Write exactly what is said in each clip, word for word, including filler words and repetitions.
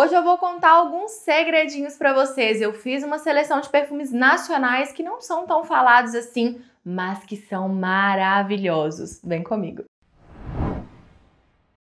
Hoje eu vou contar alguns segredinhos pra vocês. Eu fiz uma seleção de perfumes nacionais que não são tão falados assim, mas que são maravilhosos. Vem comigo.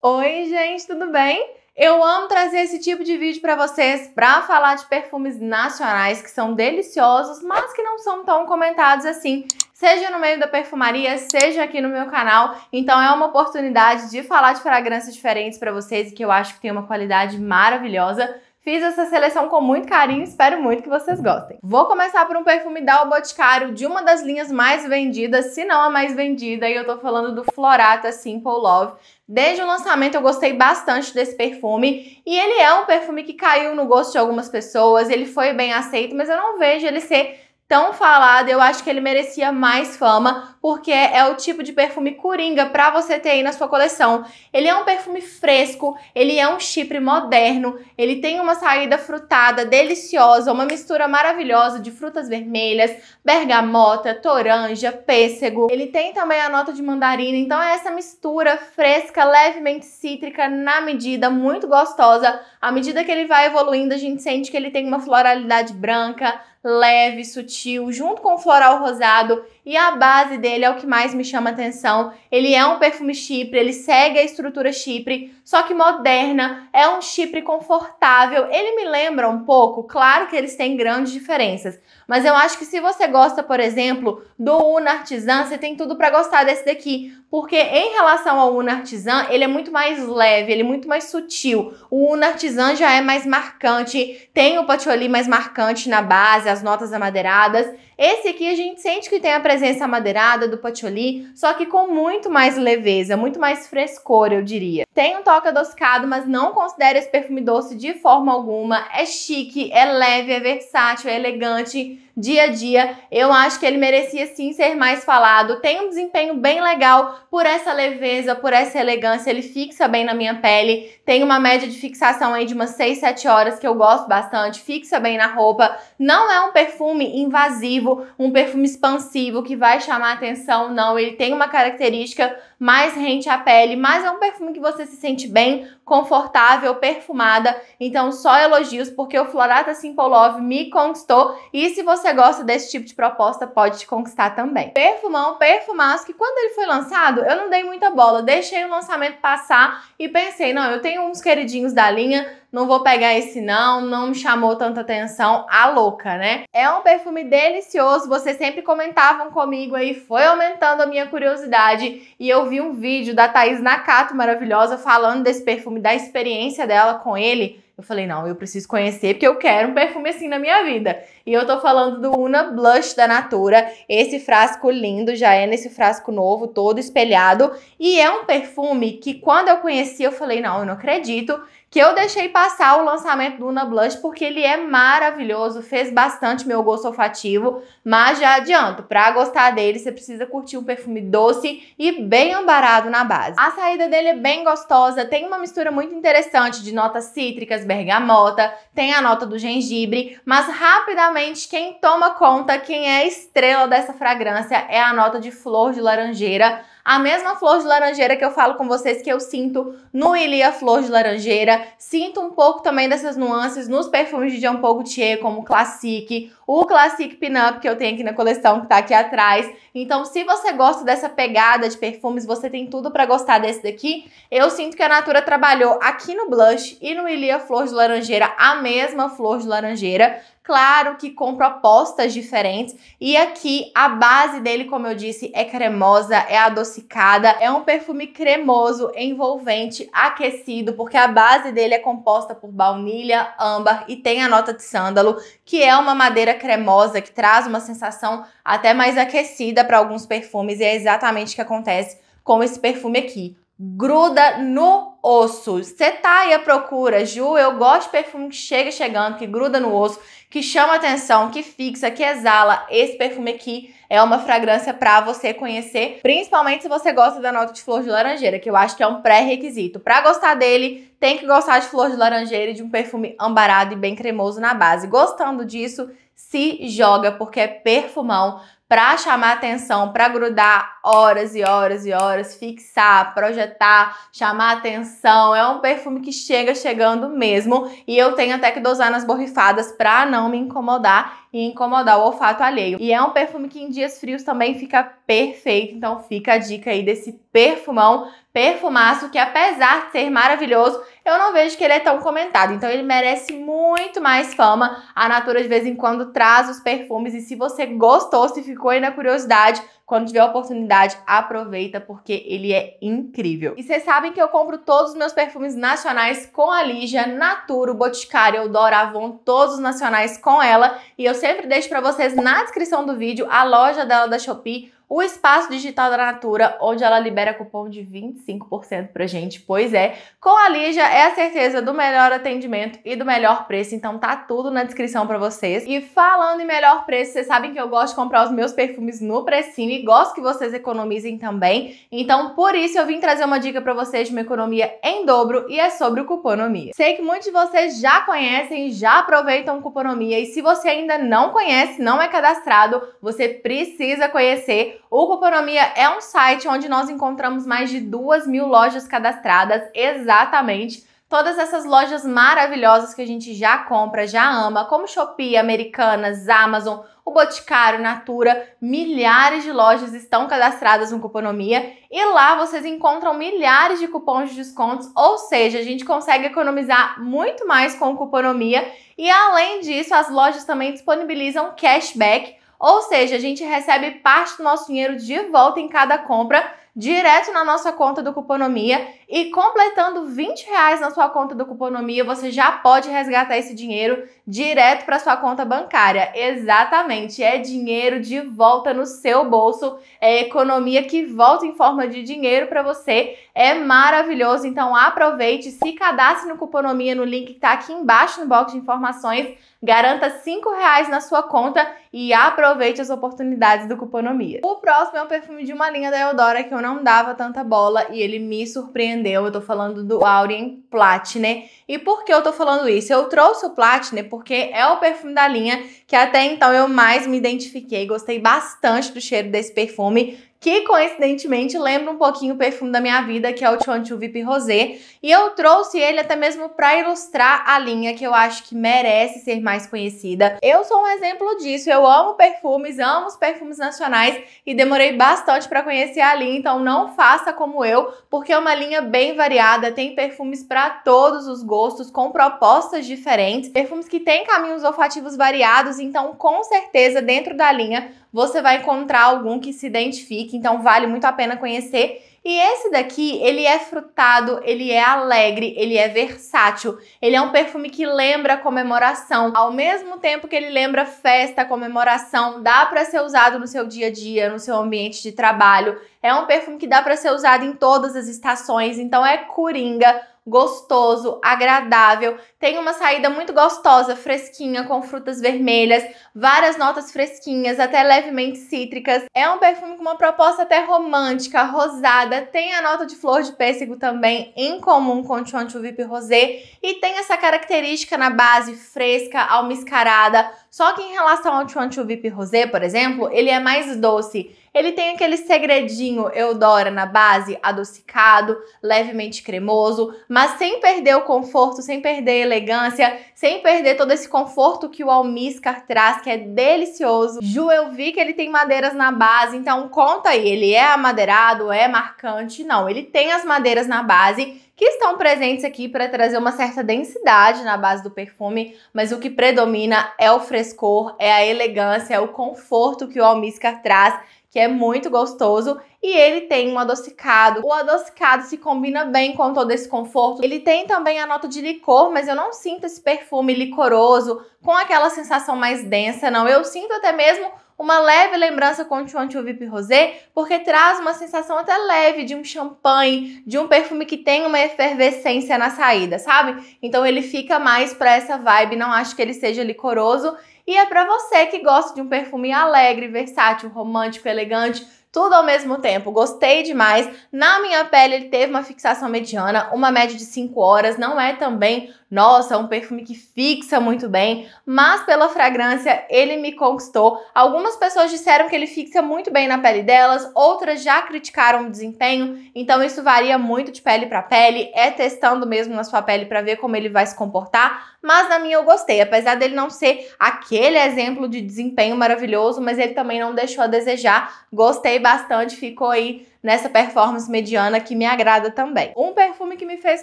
Oi, gente, tudo bem? Eu amo trazer esse tipo de vídeo pra vocês pra falar de perfumes nacionais que são deliciosos, mas que não são tão comentados assim, seja no meio da perfumaria, seja aqui no meu canal. Então é uma oportunidade de falar de fragrâncias diferentes pra vocês e que eu acho que tem uma qualidade maravilhosa. Fiz essa seleção com muito carinho, espero muito que vocês gostem. Vou começar por um perfume da O Boticário, de uma das linhas mais vendidas, se não a mais vendida, e eu tô falando do Floratta Simple Love. Desde o lançamento eu gostei bastante desse perfume, e ele é um perfume que caiu no gosto de algumas pessoas, ele foi bem aceito, mas eu não vejo ele ser tão falado. Eu acho que ele merecia mais fama, porque é o tipo de perfume coringa pra você ter aí na sua coleção. Ele é um perfume fresco, ele é um chipre moderno, ele tem uma saída frutada deliciosa, uma mistura maravilhosa de frutas vermelhas, bergamota, toranja, pêssego. Ele tem também a nota de mandarina, então é essa mistura fresca, levemente cítrica, na medida, muito gostosa. À medida que ele vai evoluindo, a gente sente que ele tem uma floralidade branca, leve, sutil, junto com o floral rosado, e a base dele é o que mais me chama atenção. Ele é um perfume chipre, ele segue a estrutura chipre, só que moderna, é um chipre confortável. Ele me lembra um pouco, claro que eles têm grandes diferenças, mas eu acho que se você gosta, por exemplo, do Una Artisan, você tem tudo pra gostar desse daqui, porque em relação ao Una Artisan, ele é muito mais leve, ele é muito mais sutil. O Una Artisan já é mais marcante, tem o patchouli mais marcante na base, as notas amadeiradas. Esse aqui a gente sente que tem a presença amadeirada do patchouli, só que com muito mais leveza, muito mais frescor, eu diria. Tem um toque adocicado, mas não considero esse perfume doce de forma alguma. É chique, é leve, é versátil, é elegante. Dia a dia, eu acho que ele merecia sim ser mais falado. Tem um desempenho bem legal por essa leveza, por essa elegância, ele fixa bem na minha pele. Tem uma média de fixação aí de umas seis, sete horas, que eu gosto bastante, fixa bem na roupa. Não é um perfume invasivo, um perfume expansivo que vai chamar atenção, não. Ele tem uma característica mais rente à pele, mas é um perfume que você se sente bem, confortável, perfumada. Então só elogios, porque o Floratta Simple Love me conquistou, e se você gosta desse tipo de proposta, pode te conquistar também. Perfumão, perfumaço, que quando ele foi lançado, eu não dei muita bola, deixei o lançamento passar e pensei, não, eu tenho uns queridinhos da linha, não vou pegar esse não, não me chamou tanta atenção, a louca, né? É um perfume delicioso, vocês sempre comentavam comigo aí, foi aumentando a minha curiosidade, e eu vi um vídeo da Thais Nacato, maravilhosa, falando desse perfume, da experiência dela com ele. Eu falei, não, eu preciso conhecer, porque eu quero um perfume assim na minha vida. E eu tô falando do Una Blush da Natura. Esse frasco lindo, já é nesse frasco novo, todo espelhado. E é um perfume que quando eu conheci, eu falei, não, eu não acredito que eu deixei passar o lançamento do Una Blush, porque ele é maravilhoso, fez bastante meu gosto olfativo, mas já adianto, pra gostar dele, você precisa curtir um perfume doce e bem ambarado na base. A saída dele é bem gostosa, tem uma mistura muito interessante de notas cítricas, bergamota, tem a nota do gengibre, mas rapidamente quem toma conta, quem é a estrela dessa fragrância é a nota de flor de laranjeira. A mesma flor de laranjeira que eu falo com vocês que eu sinto no Ilia Flor de Laranjeira, sinto um pouco também dessas nuances nos perfumes de Jean Paul Gaultier, como o Classique, o Classic Pin-up, que eu tenho aqui na coleção, que tá aqui atrás. Então, se você gosta dessa pegada de perfumes, você tem tudo pra gostar desse daqui. Eu sinto que a Natura trabalhou aqui no Blush e no Ilia Flor de Laranjeira a mesma flor de laranjeira, claro que com propostas diferentes, e aqui a base dele, como eu disse, é cremosa, é adocicada, é um perfume cremoso, envolvente, aquecido, porque a base dele é composta por baunilha, âmbar e tem a nota de sândalo, que é uma madeira cremosa, que traz uma sensação até mais aquecida para alguns perfumes, e é exatamente o que acontece com esse perfume aqui. Gruda no osso. Você tá aí à procura, Ju, eu gosto de perfume que chega chegando, que gruda no osso, que chama atenção, que fixa, que exala. Esse perfume aqui é uma fragrância pra você conhecer, principalmente se você gosta da nota de flor de laranjeira, que eu acho que é um pré-requisito. Pra gostar dele, tem que gostar de flor de laranjeira e de um perfume ambarado e bem cremoso na base. Gostando disso, se joga, porque é perfumão para chamar atenção, para grudar horas e horas e horas, fixar, projetar, chamar atenção. É um perfume que chega chegando mesmo e eu tenho até que dosar nas borrifadas para não me incomodar e incomodar o olfato alheio. E é um perfume que em dias frios também fica perfeito, então fica a dica aí desse perfumão, perfumaço, que apesar de ser maravilhoso, eu não vejo que ele é tão comentado, então ele merece muito mais fama. A Natura de vez em quando traz os perfumes e se você gostou, se ficou aí na curiosidade, quando tiver a oportunidade, aproveita porque ele é incrível. E vocês sabem que eu compro todos os meus perfumes nacionais com a Ligia, Natura, O Boticário, Eudora, Avon, todos os nacionais com ela. E eu sempre deixo pra vocês na descrição do vídeo a loja dela da Shopee, O Espaço Digital da Natura, onde ela libera cupom de vinte e cinco por cento pra gente. Pois é, com a Ligia é a certeza do melhor atendimento e do melhor preço, então tá tudo na descrição pra vocês. E falando em melhor preço, vocês sabem que eu gosto de comprar os meus perfumes no Precinho e gosto que vocês economizem também. Então, por isso, eu vim trazer uma dica pra vocês de uma economia em dobro e é sobre o Cuponomia. Sei que muitos de vocês já conhecem, já aproveitam o Cuponomia e se você ainda não conhece, não é cadastrado, você precisa conhecer. O Cuponomia é um site onde nós encontramos mais de duas mil lojas cadastradas, exatamente. Todas essas lojas maravilhosas que a gente já compra, já ama, como Shopee, Americanas, Amazon, O Boticário, Natura, milhares de lojas estão cadastradas no Cuponomia e lá vocês encontram milhares de cupons de descontos, ou seja, a gente consegue economizar muito mais com o Cuponomia e além disso as lojas também disponibilizam cashback, ou seja, a gente recebe parte do nosso dinheiro de volta em cada compra direto na nossa conta do Cuponomia e completando vinte reais na sua conta do Cuponomia, você já pode resgatar esse dinheiro direto para sua conta bancária. Exatamente, é dinheiro de volta no seu bolso, é economia que volta em forma de dinheiro para você, é maravilhoso. Então aproveite, se cadastre no Cuponomia no link que está aqui embaixo no box de informações, garanta cinco reais na sua conta e aproveite as oportunidades do Cuponomia. O próximo é um perfume de uma linha da Eudora que eu não dava tanta bola e ele me surpreendeu. Eu tô falando do Aurien Platine. E por que eu tô falando isso? Eu trouxe o Platine porque é o perfume da linha que até então eu mais me identifiquei. Gostei bastante do cheiro desse perfume, que coincidentemente lembra um pouquinho o perfume da minha vida, que é o duzentos e doze Vip Rosé. E eu trouxe ele até mesmo para ilustrar a linha que eu acho que merece ser mais conhecida. Eu sou um exemplo disso, eu amo perfumes, amo os perfumes nacionais e demorei bastante para conhecer a linha, então não faça como eu, porque é uma linha bem variada, tem perfumes para todos os gostos, com propostas diferentes, perfumes que têm caminhos olfativos variados, então com certeza dentro da linha você vai encontrar algum que se identifique, então vale muito a pena conhecer. E esse daqui, ele é frutado, ele é alegre, ele é versátil, ele é um perfume que lembra comemoração, ao mesmo tempo que ele lembra festa, comemoração, dá para ser usado no seu dia a dia, no seu ambiente de trabalho, é um perfume que dá para ser usado em todas as estações, então é coringa, gostoso, agradável, tem uma saída muito gostosa, fresquinha, com frutas vermelhas, várias notas fresquinhas, até levemente cítricas. É um perfume com uma proposta até romântica, rosada, tem a nota de flor de pêssego também em comum com o duzentos e doze Vip Rosé e tem essa característica na base fresca, almiscarada. Só que em relação ao duzentos e doze Vip Rosé, por exemplo, ele é mais doce. Ele tem aquele segredinho Eudora na base, adocicado, levemente cremoso, mas sem perder o conforto, sem perder a elegância, sem perder todo esse conforto que o almíscar traz, que é delicioso. Ju, eu vi que ele tem madeiras na base, então conta aí, ele é amadeirado, é marcante? Não, ele tem as madeiras na base, que estão presentes aqui para trazer uma certa densidade na base do perfume, mas o que predomina é o frescor, é a elegância, é o conforto que o almíscar traz, que é muito gostoso. E ele tem um adocicado. O adocicado se combina bem com todo esse conforto. Ele tem também a nota de licor, mas eu não sinto esse perfume licoroso, com aquela sensação mais densa, não. Eu sinto até mesmo uma leve lembrança com o duzentos e doze Vip Rosé, porque traz uma sensação até leve de um champanhe, de um perfume que tem uma efervescência na saída, sabe? Então ele fica mais pra essa vibe, não acho que ele seja licoroso. E é pra você que gosta de um perfume alegre, versátil, romântico, elegante, tudo ao mesmo tempo. Gostei demais. Na minha pele ele teve uma fixação mediana, uma média de cinco horas, não é também nossa, um perfume que fixa muito bem, mas pela fragrância ele me conquistou. Algumas pessoas disseram que ele fixa muito bem na pele delas, outras já criticaram o desempenho, então isso varia muito de pele para pele, é testando mesmo na sua pele para ver como ele vai se comportar, mas na minha eu gostei, apesar dele não ser aquele exemplo de desempenho maravilhoso, mas ele também não deixou a desejar, gostei bastante, ficou aí nessa performance mediana que me agrada também. Um perfume que me fez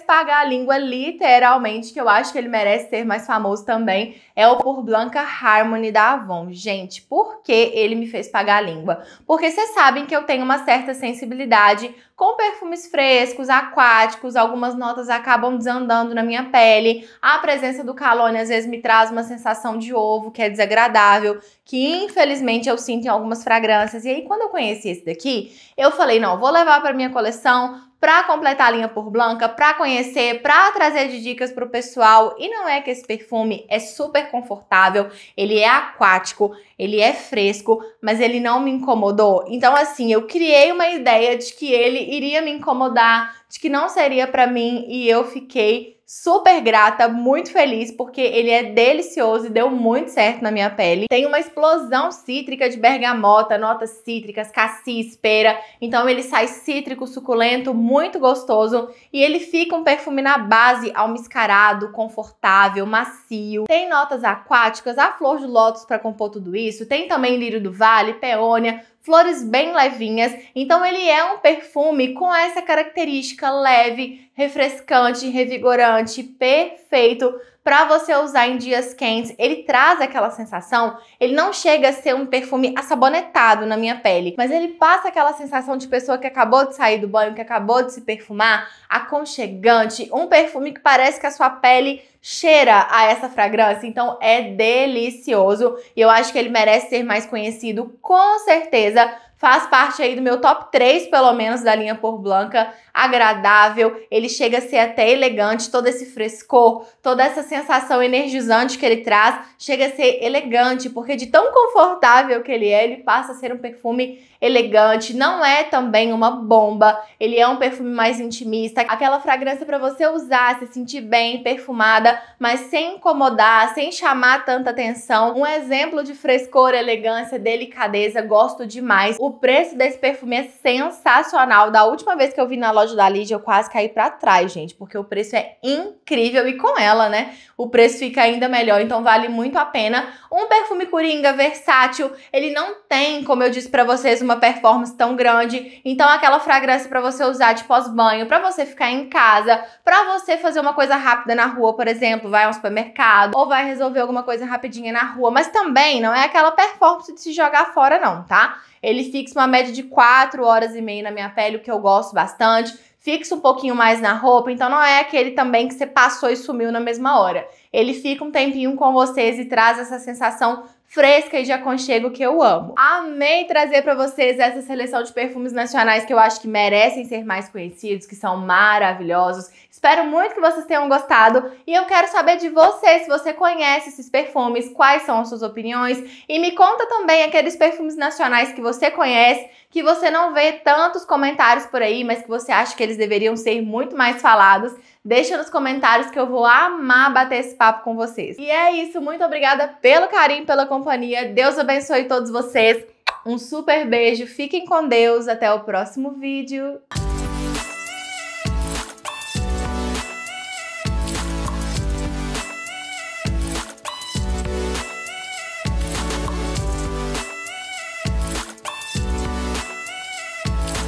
pagar a língua literalmente, que eu acho que ele merece ser mais famoso também, é o Pur Blanca Harmony da Avon. Gente, por que ele me fez pagar a língua? Porque vocês sabem que eu tenho uma certa sensibilidade com perfumes frescos, aquáticos, algumas notas acabam desandando na minha pele, a presença do calone às vezes me traz uma sensação de ovo que é desagradável, que infelizmente eu sinto em algumas fragrâncias, e aí quando eu conheci esse daqui, eu falei, não, vou levar para minha coleção, para completar a linha Pur Blanca, para conhecer, para trazer de dicas pro pessoal. E não é que esse perfume é super confortável, ele é aquático, ele é fresco, mas ele não me incomodou. Então assim, eu criei uma ideia de que ele iria me incomodar, de que não seria para mim, e eu fiquei super grata, muito feliz, porque ele é delicioso e deu muito certo na minha pele. Tem uma explosão cítrica de bergamota, notas cítricas, cassis, pera, então ele sai cítrico, suculento, muito gostoso, e ele fica um perfume na base almiscarado, confortável, macio. Tem notas aquáticas, a flor de lótus para compor tudo isso, tem também lírio do vale, peônia, flores bem levinhas, então ele é um perfume com essa característica leve, refrescante, revigorante, perfeito para você usar em dias quentes. Ele traz aquela sensação, ele não chega a ser um perfume assabonetado na minha pele, mas ele passa aquela sensação de pessoa que acabou de sair do banho, que acabou de se perfumar, aconchegante, um perfume que parece que a sua pele cheira a essa fragrância, então é delicioso e eu acho que ele merece ser mais conhecido, com certeza. Faz parte aí do meu top três, pelo menos, da linha Pur Blanca, agradável, ele chega a ser até elegante, todo esse frescor, toda essa sensação energizante que ele traz, chega a ser elegante, porque de tão confortável que ele é, ele passa a ser um perfume elegante, não é também uma bomba, ele é um perfume mais intimista, aquela fragrância para você usar, se sentir bem, perfumada, mas sem incomodar, sem chamar tanta atenção, um exemplo de frescor, elegância, delicadeza, gosto demais. O preço desse perfume é sensacional. Da última vez que eu vi na loja da Ligia, eu quase caí pra trás, gente, porque o preço é incrível e com ela, né, o preço fica ainda melhor, então vale muito a pena. Um perfume coringa, versátil, ele não tem, como eu disse pra vocês, uma performance tão grande, então aquela fragrância pra você usar de pós-banho, pra você ficar em casa, pra você fazer uma coisa rápida na rua, por exemplo, vai ao supermercado, ou vai resolver alguma coisa rapidinha na rua, mas também não é aquela performance de se jogar fora não, tá? Ele fixa uma média de quatro horas e meia na minha pele, o que eu gosto bastante. Fixa um pouquinho mais na roupa, então não é aquele também que você passou e sumiu na mesma hora. Ele fica um tempinho com vocês e traz essa sensação fresca e de aconchego que eu amo. Amei trazer pra vocês essa seleção de perfumes nacionais que eu acho que merecem ser mais conhecidos, que são maravilhosos. Espero muito que vocês tenham gostado e eu quero saber de você se você conhece esses perfumes, quais são as suas opiniões e me conta também aqueles perfumes nacionais que você conhece, que você não vê tantos comentários por aí, mas que você acha que eles deveriam ser muito mais falados. Deixa nos comentários que eu vou amar bater esse papo com vocês. E é isso, muito obrigada pelo carinho, pela companhia. Deus abençoe todos vocês. Um super beijo, fiquem com Deus, até o próximo vídeo.